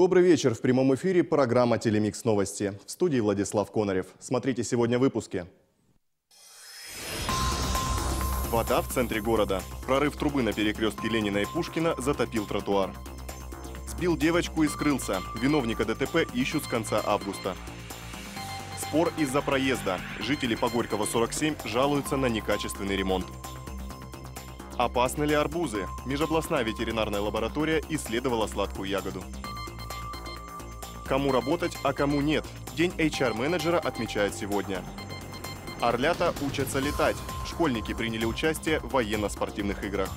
Добрый вечер. В прямом эфире программа «Телемикс. Новости». В студии Владислав Конорев. Смотрите сегодня в выпуске. Вода в центре города. Прорыв трубы на перекрестке Ленина и Пушкина затопил тротуар. Сбил девочку и скрылся. Виновника ДТП ищут с конца августа. Спор из-за проезда. Жители по Горького 47 жалуются на некачественный ремонт. Опасны ли арбузы? Межобластная ветеринарная лаборатория исследовала сладкую ягоду. Кому работать, а кому нет? День HR-менеджера отмечают сегодня. Орлята учатся летать. Школьники приняли участие в военно-спортивных играх.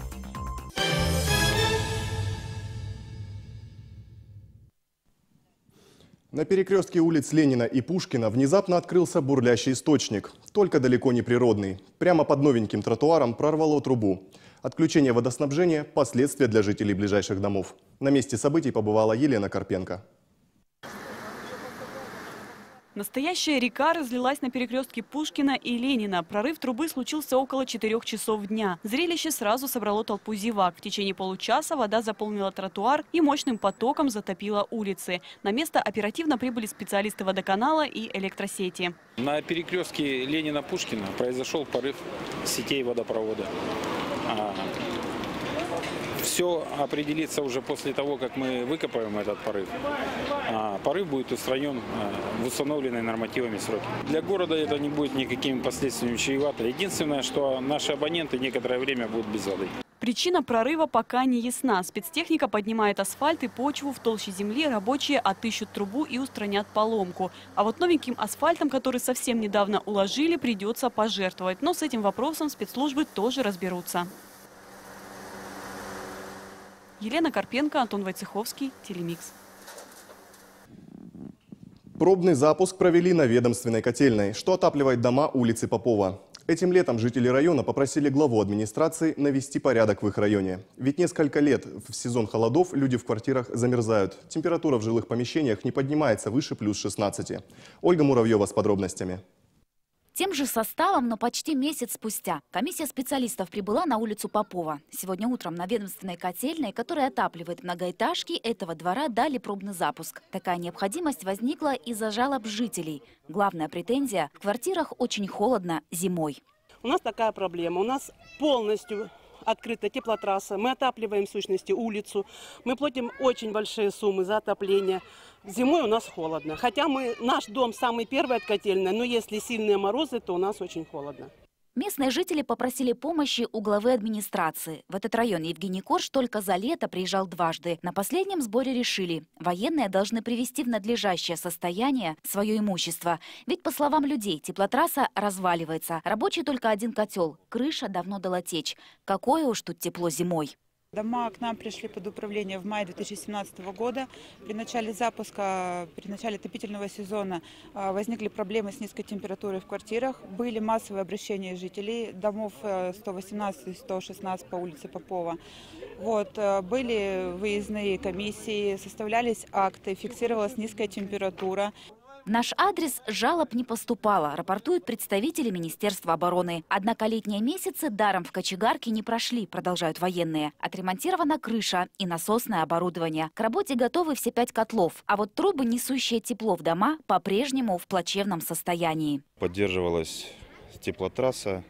На перекрестке улиц Ленина и Пушкина внезапно открылся бурлящий источник, только далеко не природный. Прямо под новеньким тротуаром прорвало трубу. Отключение водоснабжения – последствия для жителей ближайших домов. На месте событий побывала Елена Карпенко. Настоящая река разлилась на перекрестке Пушкина и Ленина. Прорыв трубы случился около 4 часов дня. Зрелище сразу собрало толпу зевак. В течение получаса вода заполнила тротуар и мощным потоком затопила улицы. На место оперативно прибыли специалисты водоканала и электросети. На перекрестке Ленина-Пушкина произошел порыв сетей водопровода. Все определится уже после того, как мы выкопаем этот порыв. Порыв будет устранен в установленные нормативами сроки. Для города это не будет никакими последствиями чревато. Единственное, что наши абоненты некоторое время будут без воды. Причина прорыва пока не ясна. Спецтехника поднимает асфальт и почву в толще земли, рабочие отыщут трубу и устранят поломку. А вот новеньким асфальтом, который совсем недавно уложили, придется пожертвовать. Но с этим вопросом спецслужбы тоже разберутся. Елена Карпенко, Антон Войцеховский, Телемикс. Пробный запуск провели на ведомственной котельной, что отапливает дома улицы Попова. Этим летом жители района попросили главу администрации навести порядок в их районе. Ведь несколько лет в сезон холодов люди в квартирах замерзают. Температура в жилых помещениях не поднимается выше плюс 16. Ольга Муравьева с подробностями. Тем же составом, но почти месяц спустя комиссия специалистов прибыла на улицу Попова. Сегодня утром на ведомственной котельной, которая отапливает многоэтажки этого двора, дали пробный запуск. Такая необходимость возникла из-за жалоб жителей. Главная претензия – в квартирах очень холодно зимой. У нас такая проблема. У нас полностью открыта теплотрасса. Мы отапливаем, в сущности, улицу. Мы платим очень большие суммы за отопление. Зимой у нас холодно. Хотя наш дом самый первый от котельной, но если сильные морозы, то у нас очень холодно. Местные жители попросили помощи у главы администрации. В этот район Евгений Корж только за лето приезжал дважды. На последнем сборе решили, военные должны привести в надлежащее состояние свое имущество. Ведь, по словам людей, теплотрасса разваливается. Рабочий только один котел. Крыша давно дала течь. Какое уж тут тепло зимой. Дома к нам пришли под управление в мае 2017 года. При начале запуска, при начале отопительного сезона возникли проблемы с низкой температурой в квартирах. Были массовые обращения жителей домов 118 и 116 по улице Попова. Вот, были выездные комиссии, составлялись акты, фиксировалась низкая температура. В наш адрес жалоб не поступало, рапортуют представители Министерства обороны. Однако летние месяцы даром в кочегарке не прошли, продолжают военные. Отремонтирована крыша и насосное оборудование. К работе готовы все 5 котлов. А вот трубы, несущие тепло в дома, по-прежнему в плачевном состоянии. Поддерживалась теплотрасса,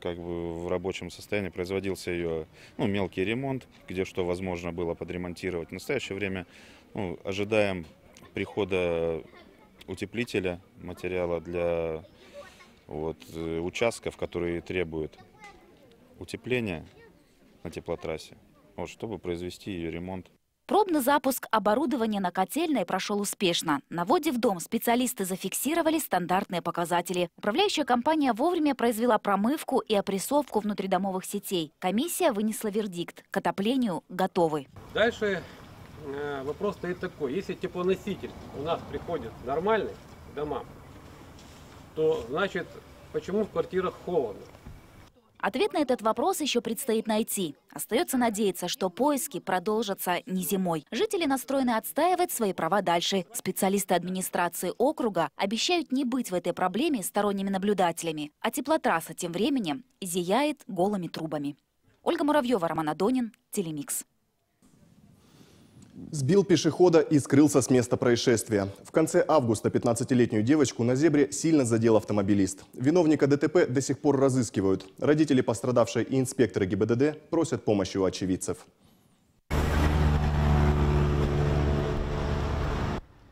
как бы в рабочем состоянии, производился ее мелкий ремонт, где что возможно было подремонтировать. В настоящее время ожидаем прихода утеплителя, материала для участков, которые требуют утепления на теплотрассе, чтобы произвести ее ремонт. Пробный запуск оборудования на котельной прошел успешно. На вводе в дом специалисты зафиксировали стандартные показатели. Управляющая компания вовремя произвела промывку и опрессовку внутридомовых сетей. Комиссия вынесла вердикт. К отоплению готовы. Дальше вопрос стоит такой: если теплоноситель у нас приходит нормальный к домам, то значит, почему в квартирах холодно? Ответ на этот вопрос еще предстоит найти. Остается надеяться, что поиски продолжатся не зимой. Жители настроены отстаивать свои права дальше. Специалисты администрации округа обещают не быть в этой проблеме сторонними наблюдателями. А теплотрасса тем временем зияет голыми трубами. Ольга Муравьева, Роман Адонин, Телемикс. Сбил пешехода и скрылся с места происшествия. В конце августа 15-летнюю девочку на зебре сильно задел автомобилист. Виновника ДТП до сих пор разыскивают. Родители пострадавшей и инспекторы ГИБДД просят помощи у очевидцев.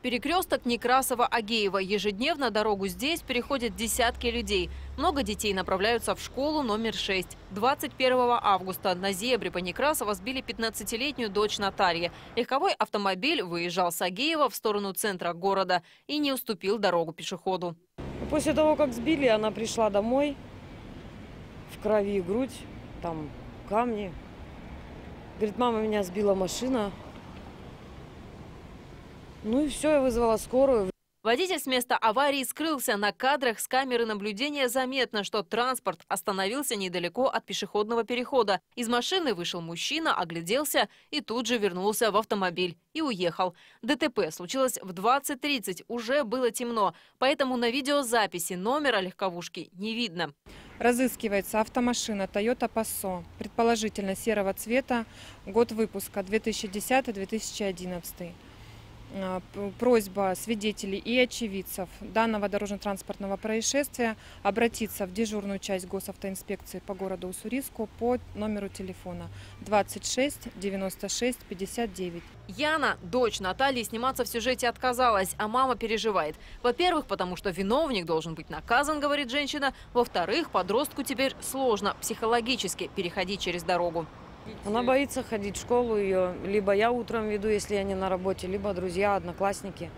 Перекресток Некрасова-Агеева. Ежедневно дорогу здесь переходят десятки людей. Много детей направляются в школу номер 6. 21 августа на зебре по Некрасово сбили 15-летнюю дочь Натальи. Легковой автомобиль выезжал с Агеева в сторону центра города и не уступил дорогу пешеходу. После того, как сбили, она пришла домой. В крови грудь, там камни. Говорит, мама, меня сбила машина. Ну и все, я вызвала скорую. Водитель с места аварии скрылся. На кадрах с камеры наблюдения заметно, что транспорт остановился недалеко от пешеходного перехода. Из машины вышел мужчина, огляделся и тут же вернулся в автомобиль и уехал. ДТП случилось в 20:30, уже было темно, поэтому на видеозаписи номера легковушки не видно. Разыскивается автомашина Toyota Passo, предположительно серого цвета, год выпуска 2010-2011. Просьба свидетелей и очевидцев данного дорожно-транспортного происшествия обратиться в дежурную часть госавтоинспекции по городу Уссурийску по номеру телефона 26 96 59. Яна, дочь Натальи, сниматься в сюжете отказалась, а мама переживает. Во-первых, потому что виновник должен быть наказан, говорит женщина. Во-вторых, подростку теперь сложно психологически переходить через дорогу. Она боится ходить в школу, ее либо я утром веду, если я не на работе, либо друзья, одноклассники.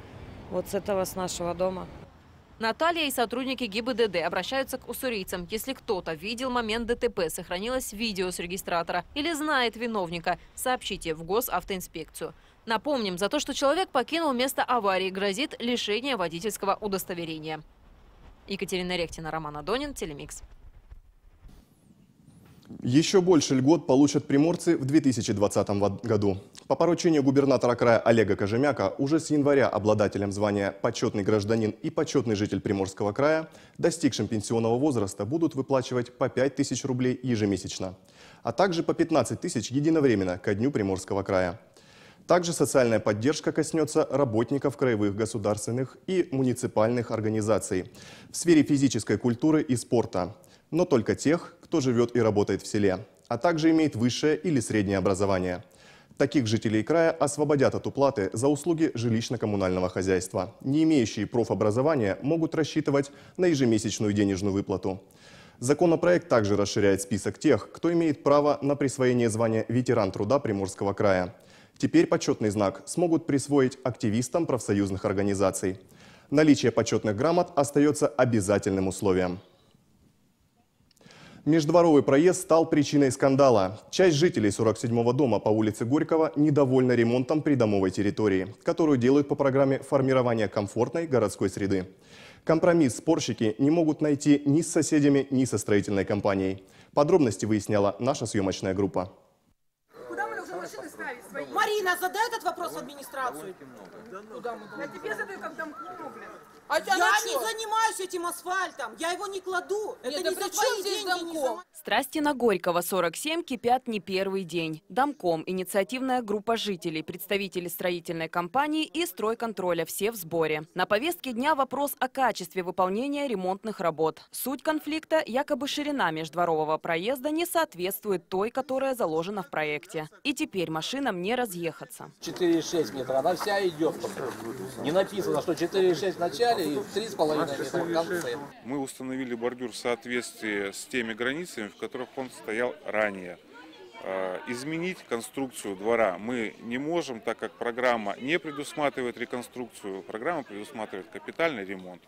Вот с этого, с нашего дома. Наталья и сотрудники ГИБДД обращаются к уссурийцам. Если кто-то видел момент ДТП, сохранилось видео с регистратора или знает виновника, сообщите в госавтоинспекцию. Напомним, за то, что человек покинул место аварии, грозит лишение водительского удостоверения. Екатерина Рехтина, Роман Адонин, Телемикс. Еще больше льгот получат приморцы в 2020 году. По поручению губернатора края Олега Кожемяка уже с января обладателям звания «Почетный гражданин» и «Почетный житель Приморского края», достигшим пенсионного возраста, будут выплачивать по 5000 рублей ежемесячно, а также по 15000 единовременно ко Дню Приморского края. Также социальная поддержка коснется работников краевых государственных и муниципальных организаций в сфере физической культуры и спорта, но только тех, кто живет и работает в селе, а также имеет высшее или среднее образование. Таких жителей края освободят от уплаты за услуги жилищно-коммунального хозяйства. Не имеющие профобразования могут рассчитывать на ежемесячную денежную выплату. Законопроект также расширяет список тех, кто имеет право на присвоение звания «Ветеран труда Приморского края». Теперь почетный знак смогут присвоить активистам профсоюзных организаций. Наличие почетных грамот остается обязательным условием. Междворовый проезд стал причиной скандала. Часть жителей 47-го дома по улице Горького недовольна ремонтом придомовой территории, которую делают по программе формирования комфортной городской среды. Компромисс спорщики не могут найти ни с соседями, ни со строительной компанией. Подробности выясняла наша съемочная группа. Куда мы уже машины ставить свои? Марина, задай этот вопрос в администрацию. Куда мы? Я тебе задаю, как домку, блин. А я не занимаюсь этим асфальтом, я его не кладу. Нет, это не за чьи деньги, не за... Страсти на Горького 47 кипят не первый день. Домком, инициативная группа жителей, представители строительной компании и стройконтроля, все в сборе. На повестке дня вопрос о качестве выполнения ремонтных работ. Суть конфликта – якобы ширина междворового проезда не соответствует той, которая заложена в проекте. И теперь машинам не разъехаться. 4,6 метра, она вся идет. Не написано, что 4,6 в начале. Мы установили бордюр в соответствии с теми границами, в которых он стоял ранее. Изменить конструкцию двора мы не можем, так как программа не предусматривает реконструкцию, программа предусматривает капитальный ремонт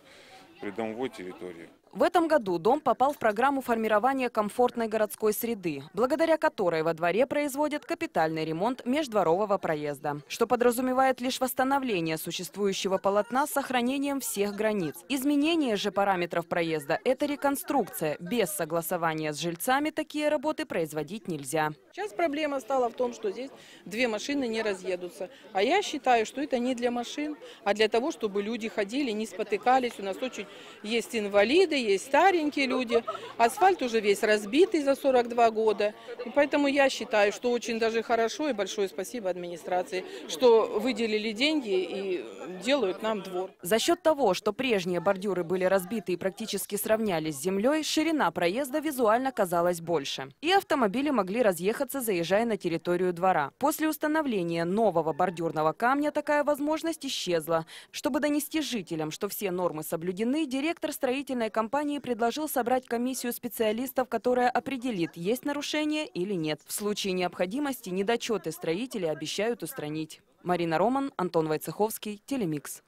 придомовой территории. В этом году дом попал в программу формирования комфортной городской среды, благодаря которой во дворе производят капитальный ремонт междворового проезда, что подразумевает лишь восстановление существующего полотна с сохранением всех границ. Изменение же параметров проезда – это реконструкция. Без согласования с жильцами такие работы производить нельзя. Сейчас проблема стала в том, что здесь две машины не разъедутся. А я считаю, что это не для машин, а для того, чтобы люди ходили, не спотыкались. У нас очень есть инвалиды. есть старенькие люди, асфальт уже весь разбитый за 42 года. И поэтому я считаю, что очень даже хорошо, и большое спасибо администрации, что выделили деньги и делают нам двор. За счет того, что прежние бордюры были разбиты и практически сравнялись с землей, ширина проезда визуально казалась больше. И автомобили могли разъехаться, заезжая на территорию двора. После установления нового бордюрного камня такая возможность исчезла. Чтобы донести жителям, что все нормы соблюдены, директор строительной компании предложил собрать комиссию специалистов, которая определит, есть нарушение или нет. В случае необходимости недочеты строители обещают устранить. Марина Роман, Антон Войцеховский, Телемикс.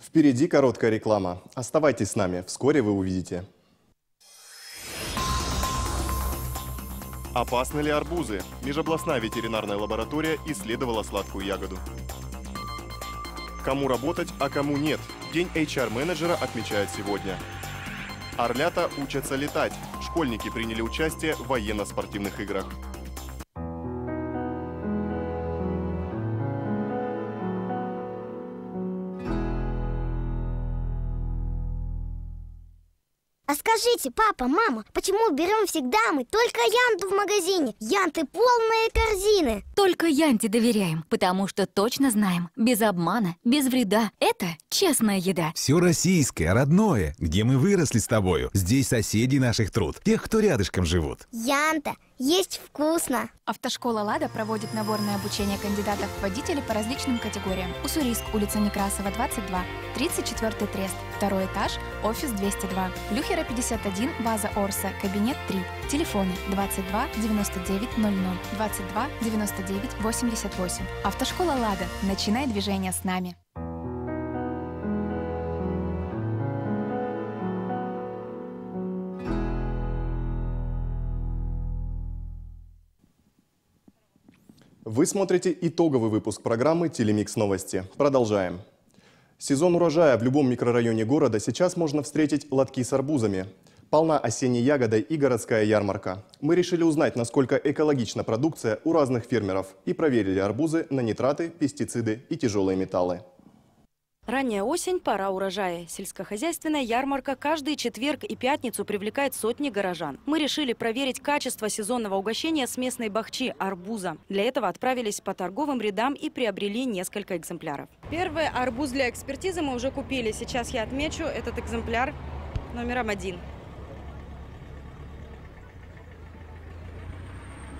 Впереди короткая реклама. Оставайтесь с нами, вскоре вы увидите. Опасны ли арбузы? Межобластная ветеринарная лаборатория исследовала сладкую ягоду. Кому работать, а кому нет? День HR-менеджера отмечают сегодня. Орлята учатся летать. Школьники приняли участие в военно-спортивных играх. А скажите, папа, мама, почему берем всегда мы только Янту в магазине? Янты полные корзины. Только Янте доверяем, потому что точно знаем. Без обмана, без вреда. Это честная еда. Все российское, родное, где мы выросли с тобою. Здесь соседи наших труд, тех, кто рядышком живут. Янта. Есть вкусно! Автошкола «Лада» проводит наборное обучение кандидатов в водители по различным категориям. Уссурийск, улица Некрасова, 22, 34-й трест, 2-й этаж, офис 202. Люхера, 51, база Орса, кабинет 3. Телефоны 22 99 00, 22 99 88. Автошкола «Лада». Начинай движение с нами. Вы смотрите итоговый выпуск программы «Телемикс новости». Продолжаем. Сезон урожая в любом микрорайоне города сейчас можно встретить лотки с арбузами. Полна осенней ягодой и городская ярмарка. Мы решили узнать, насколько экологична продукция у разных фермеров, и проверили арбузы на нитраты, пестициды и тяжелые металлы. Ранняя осень – пора урожая. Сельскохозяйственная ярмарка каждый четверг и пятницу привлекает сотни горожан. Мы решили проверить качество сезонного угощения с местной бахчи – арбуза. Для этого отправились по торговым рядам и приобрели несколько экземпляров. Первый арбуз для экспертизы мы уже купили. Сейчас я отмечу этот экземпляр номером 1.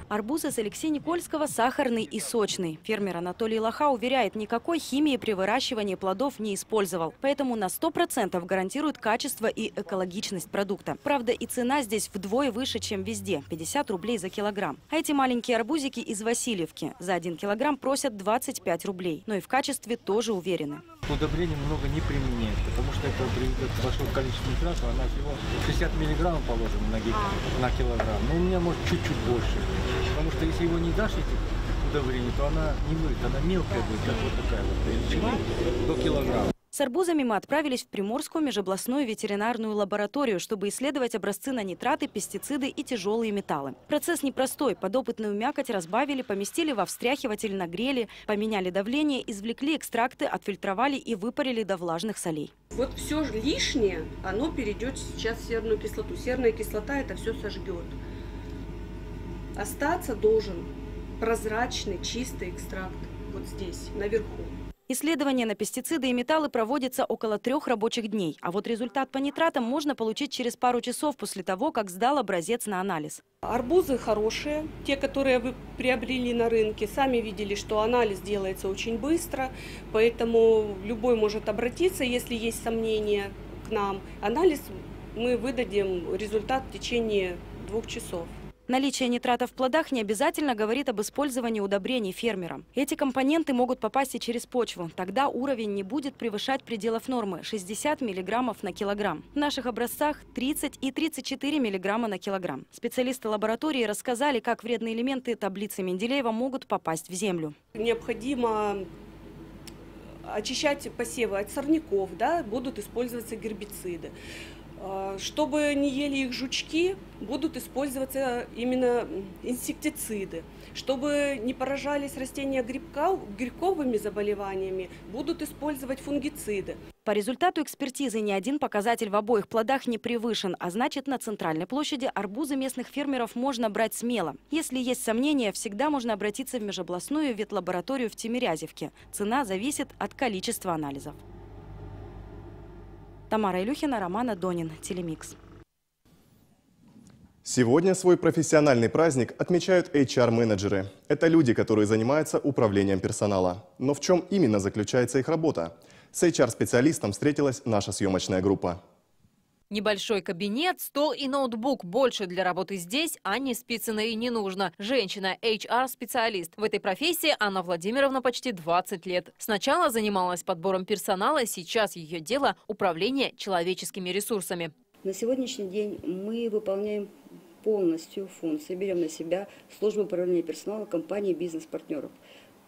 Арбузы с Алексея Никольского сахарный и сочный. Фермер Анатолий Лоха уверяет, никакой химии при выращивании плодов не использовал. Поэтому на 100% гарантирует качество и экологичность продукта. Правда, и цена здесь вдвое выше, чем везде – 50 рублей за килограмм. А эти маленькие арбузики из Васильевки. За 1 килограмм просят 25 рублей. Но и в качестве тоже уверены. Удобрения много не применяют, потому что это приведет к большому количеству нитратов. Она всего 60 миллиграмм положена на килограмм. Но у меня, может, чуть-чуть больше. Потому что если его не дашь эти удобрения, то она не будет, она мелкая будет, как вот такая вот, до килограмма. С арбузами мы отправились в Приморскую межобластную ветеринарную лабораторию, чтобы исследовать образцы на нитраты, пестициды и тяжелые металлы. Процесс непростой. Подопытную мякоть разбавили, поместили во встряхиватель, нагрели, поменяли давление, извлекли экстракты, отфильтровали и выпарили до влажных солей. Вот все лишнее, оно перейдет сейчас в серную кислоту. Серная кислота это все сожгет. Остаться должен прозрачный, чистый экстракт вот здесь, наверху. Исследования на пестициды и металлы проводятся около 3 рабочих дней. А вот результат по нитратам можно получить через пару часов после того, как сдал образец на анализ. Арбузы хорошие, те, которые вы приобрели на рынке. Сами видели, что анализ делается очень быстро, поэтому любой может обратиться, если есть сомнения к нам. Анализ мы выдадим результат в течение 2 часов. Наличие нитратов в плодах не обязательно говорит об использовании удобрений фермером. Эти компоненты могут попасть и через почву. Тогда уровень не будет превышать пределов нормы – 60 мг на килограмм. В наших образцах 30 и 34 мг на килограмм. Специалисты лаборатории рассказали, как вредные элементы таблицы Менделеева могут попасть в землю. Необходимо очищать посевы от сорняков, да, будут использоваться гербициды. Чтобы не ели их жучки, будут использоваться именно инсектициды. Чтобы не поражались растения грибковыми заболеваниями, будут использовать фунгициды. По результату экспертизы ни один показатель в обоих плодах не превышен, а значит, на центральной площади арбузы местных фермеров можно брать смело. Если есть сомнения, всегда можно обратиться в межобластную ветлабораторию в Тимирязевке. Цена зависит от количества анализов. Тамара Илюхина, Роман Адонин, Телемикс. Сегодня свой профессиональный праздник отмечают HR-менеджеры. Это люди, которые занимаются управлением персонала. Но в чем именно заключается их работа? С HR-специалистом встретилась наша съемочная группа. Небольшой кабинет, стол и ноутбук. Больше для работы здесь Анне Спицыной и не нужно. Женщина, HR-специалист. В этой профессии Анна Владимировна почти 20 лет. Сначала занималась подбором персонала, сейчас ее дело – управление человеческими ресурсами. На сегодняшний день мы выполняем полностью функции, берем на себя службу управления персоналом компании бизнес-партнеров.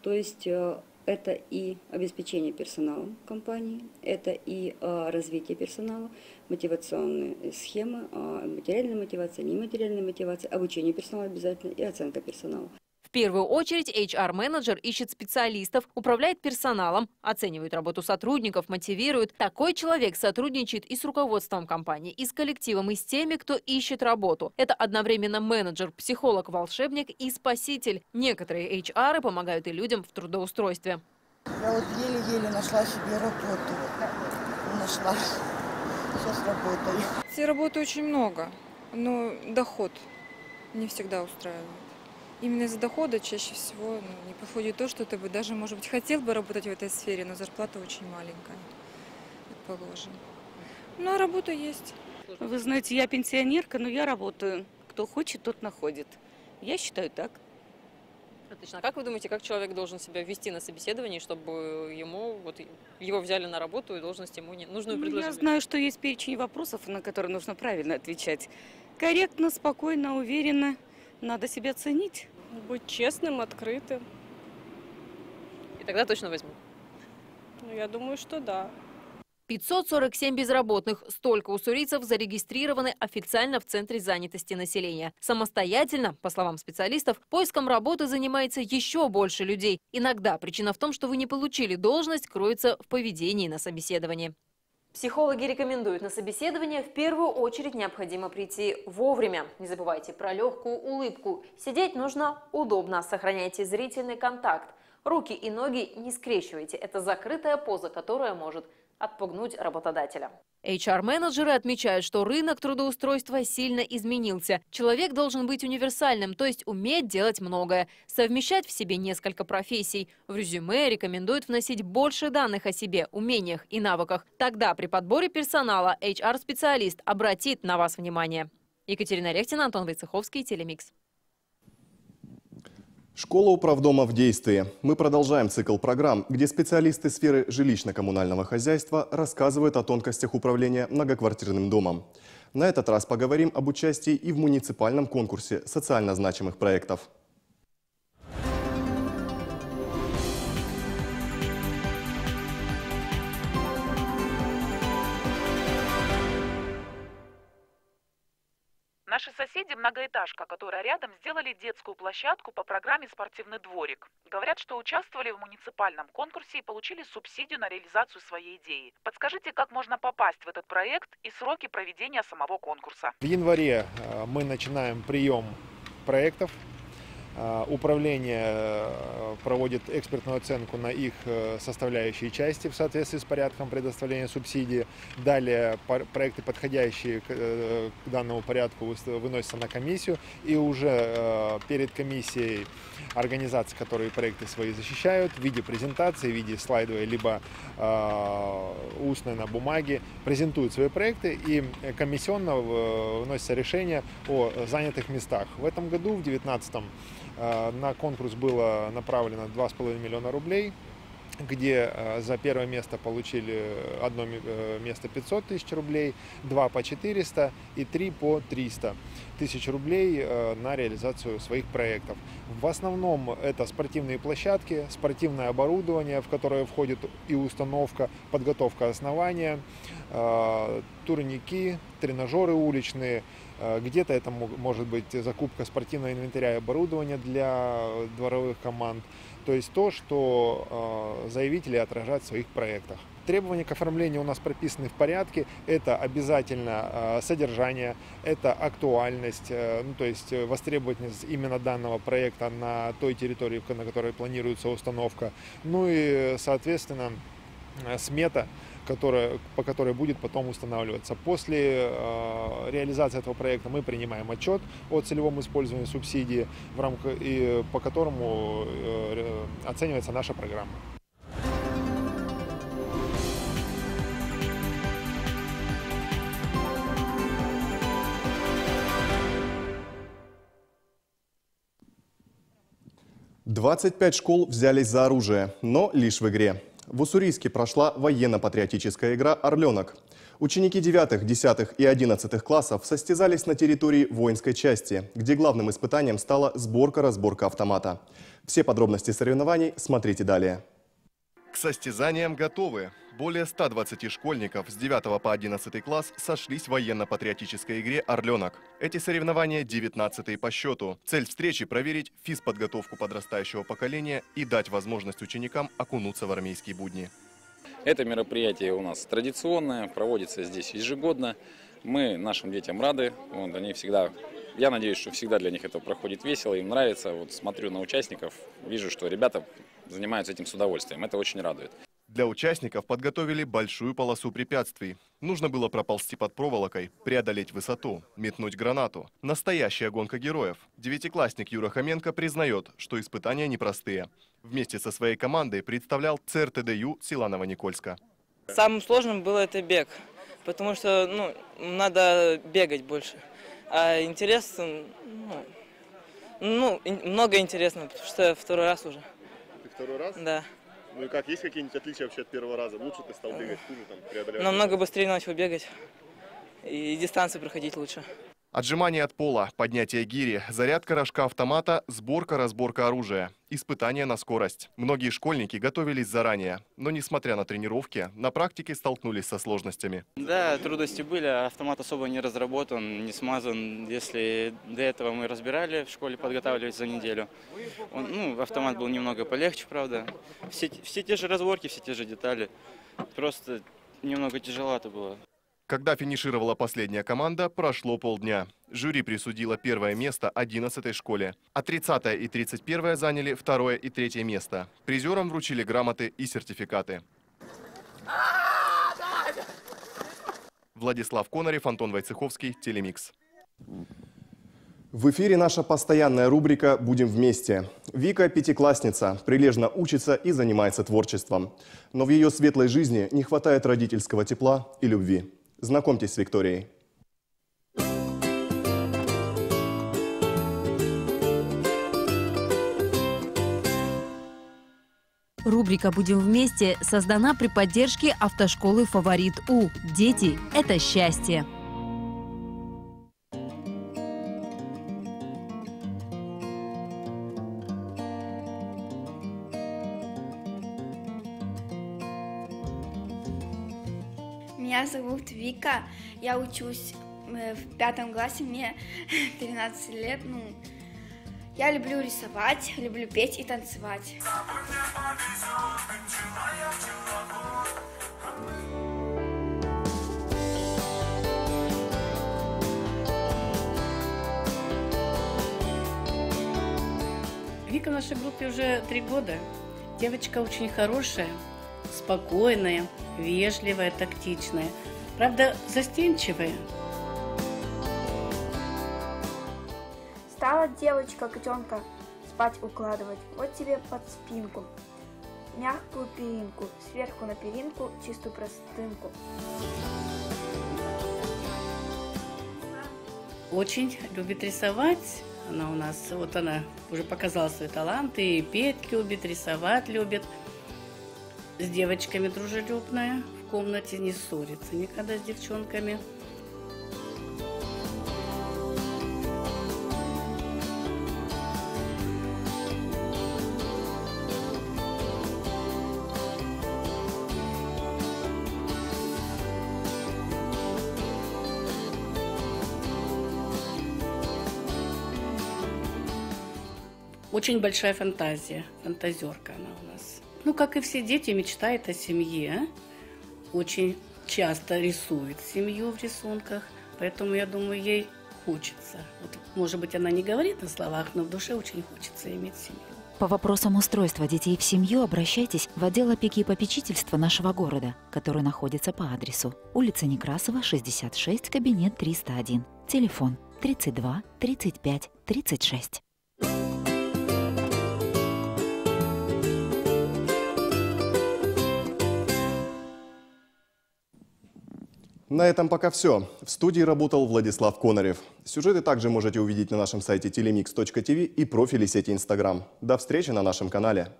То есть это и обеспечение персоналом компании, это и развитие персонала, мотивационные схемы, материальная мотивация, нематериальная мотивация, обучение персонала обязательно и оценка персонала. В первую очередь HR-менеджер ищет специалистов, управляет персоналом, оценивает работу сотрудников, мотивирует. Такой человек сотрудничает и с руководством компании, и с коллективом, и с теми, кто ищет работу. Это одновременно менеджер, психолог, волшебник и спаситель. Некоторые HR-ы помогают и людям в трудоустройстве. Я вот еле-еле нашла себе работу. Нашла. Сейчас работаю. Работы очень много, но доход не всегда устраивает. Именно из-за дохода чаще всего не подходит то, что ты бы даже, может быть, хотел бы работать в этой сфере, но зарплата очень маленькая, положим. Но работа есть. Вы знаете, я пенсионерка, но я работаю. Кто хочет, тот находит. Я считаю так. Отлично. А как вы думаете, как человек должен себя вести на собеседовании, чтобы ему, вот, его взяли на работу и должность ему не нужную предложили? Я знаю, что есть перечень вопросов, на которые нужно правильно отвечать. Корректно, спокойно, уверенно. Надо себя ценить. Быть честным, открытым. И тогда точно возьму? Ну, я думаю, что да. 547 безработных. Столько уссурийцев зарегистрированы официально в Центре занятости населения. Самостоятельно, по словам специалистов, поиском работы занимается еще больше людей. Иногда причина в том, что вы не получили должность, кроется в поведении на собеседовании. Психологи рекомендуют, на собеседование в первую очередь необходимо прийти вовремя. Не забывайте про легкую улыбку. Сидеть нужно удобно, сохраняйте зрительный контакт. Руки и ноги не скрещивайте. Это закрытая поза, которая может отпугнуть работодателя. HR-менеджеры отмечают, что рынок трудоустройства сильно изменился. Человек должен быть универсальным, то есть уметь делать многое, совмещать в себе несколько профессий. В резюме рекомендуют вносить больше данных о себе, умениях и навыках. Тогда при подборе персонала HR-специалист обратит на вас внимание. Екатерина Рехтина, Антон Войцеховский, Телемикс. Школа управдома в действии. Мы продолжаем цикл программ, где специалисты сферы жилищно-коммунального хозяйства рассказывают о тонкостях управления многоквартирным домом. На этот раз поговорим об участии и в муниципальном конкурсе социально значимых проектов. Наши соседи, многоэтажка, которая рядом, сделали детскую площадку по программе «Спортивный дворик». Говорят, что участвовали в муниципальном конкурсе и получили субсидию на реализацию своей идеи. Подскажите, как можно попасть в этот проект и сроки проведения самого конкурса? В январе мы начинаем прием проектов. Управление проводит экспертную оценку на их составляющие части в соответствии с порядком предоставления субсидии. Далее проекты, подходящие к данному порядку, выносятся на комиссию. И уже перед комиссией организации, которые проекты свои защищают, в виде презентации, в виде слайдовой, либо устной на бумаге, презентуют свои проекты. И комиссионно выносится решение о занятых местах. В этом году, в 2019 году, на конкурс было направлено 2,5 миллиона рублей. где за первое место получили одно место 500 тысяч рублей, два по 400 и три по 300 тысяч рублей на реализацию своих проектов. В основном это спортивные площадки, спортивное оборудование, в которое входит и установка, подготовка основания, турники, тренажеры уличные. Где-то это может быть закупка спортивного инвентаря и оборудования для дворовых команд. То есть то, что заявители отражают в своих проектах. Требования к оформлению у нас прописаны в порядке. Это обязательно содержание, это актуальность, то есть востребованность именно данного проекта на той территории, на которой планируется установка. Ну и, соответственно, смета, по которой будет потом устанавливаться. После реализации этого проекта мы принимаем отчет о целевом использовании субсидии, по которому оценивается наша программа. «25 школ взялись за оружие, но лишь в игре». В Уссурийске прошла военно-патриотическая игра «Орленок». Ученики 9, 10 и 11 классов состязались на территории воинской части, где главным испытанием стала сборка-разборка автомата. Все подробности соревнований смотрите далее. К состязаниям готовы. Более 120 школьников с 9 по 11 класс сошлись в военно-патриотической игре «Орленок». Эти соревнования 19-е по счету. Цель встречи – проверить физподготовку подрастающего поколения и дать возможность ученикам окунуться в армейские будни. Это мероприятие у нас традиционное, проводится здесь ежегодно. Мы нашим детям рады, они всегда... Я надеюсь, что всегда для них это проходит весело, им нравится. Вот смотрю на участников, вижу, что ребята занимаются этим с удовольствием. Это очень радует. Для участников подготовили большую полосу препятствий. Нужно было проползти под проволокой, преодолеть высоту, метнуть гранату. Настоящая гонка героев. Девятиклассник Юра Хоменко признает, что испытания непростые. Вместе со своей командой представлял ЦРТДЮ Селанова-Никольска. Самым сложным был это бег, потому что надо бегать больше. А интересно, много интересного, потому что второй раз уже. Ты второй раз? Да. Ну и как, есть какие-нибудь отличия вообще от первого раза? Лучше ты стал бегать, хуже там преодолевать? Намного быстрее начал бегать и дистанцию проходить лучше. Отжимание от пола, поднятие гири, зарядка рожка автомата, сборка-разборка оружия, испытания на скорость. Многие школьники готовились заранее, но несмотря на тренировки, на практике столкнулись со сложностями. Да, трудности были, автомат особо не разработан, не смазан. Если до этого мы разбирали в школе, подготавливались за неделю, автомат был немного полегче, правда. Все те же разборки, все те же детали, просто немного тяжеловато было. Когда финишировала последняя команда, прошло полдня. Жюри присудило первое место 11-й школе, а 30-я и 31-я заняли 2-е и 3-е место. Призерам вручили грамоты и сертификаты. Владислав Конорев, Антон Войцеховский, Телемикс. В эфире наша постоянная рубрика «Будем вместе». Вика – пятиклассница, прилежно учится и занимается творчеством. Но в ее светлой жизни не хватает родительского тепла и любви. Знакомьтесь с Викторией. Рубрика «Будем вместе» создана при поддержке автошколы «Фаворит У». Дети – это счастье. Меня зовут Вика, я учусь в 5 классе, мне 13 лет. Я люблю рисовать, люблю петь и танцевать. Вика в нашей группе уже 3 года. Девочка очень хорошая, спокойная, вежливая, тактичная. Правда, застенчивая. Стала девочка котенка спать укладывать. Вот тебе под спинку. Мягкую перинку. Сверху на перинку чистую простынку. Очень любит рисовать. Она у нас, вот она уже показала свой талант. И петь любит, рисовать любит. с девочками дружелюбная, в комнате не ссорится никогда с девчонками. Очень большая фантазия, фантазерка она у нас. Ну, как и все дети, мечтает о семье. Очень часто рисует семью в рисунках, поэтому, я думаю, ей хочется. Вот, может быть, она не говорит на словах, но в душе очень хочется иметь семью. По вопросам устройства детей в семью обращайтесь в отдел опеки и попечительства нашего города, который находится по адресу: улица Некрасова, 66, кабинет 301. Телефон 32 35 36. На этом пока все. В студии работал Владислав Конорев. Сюжеты также можете увидеть на нашем сайте telemix.tv и профиле сети Instagram. До встречи на нашем канале.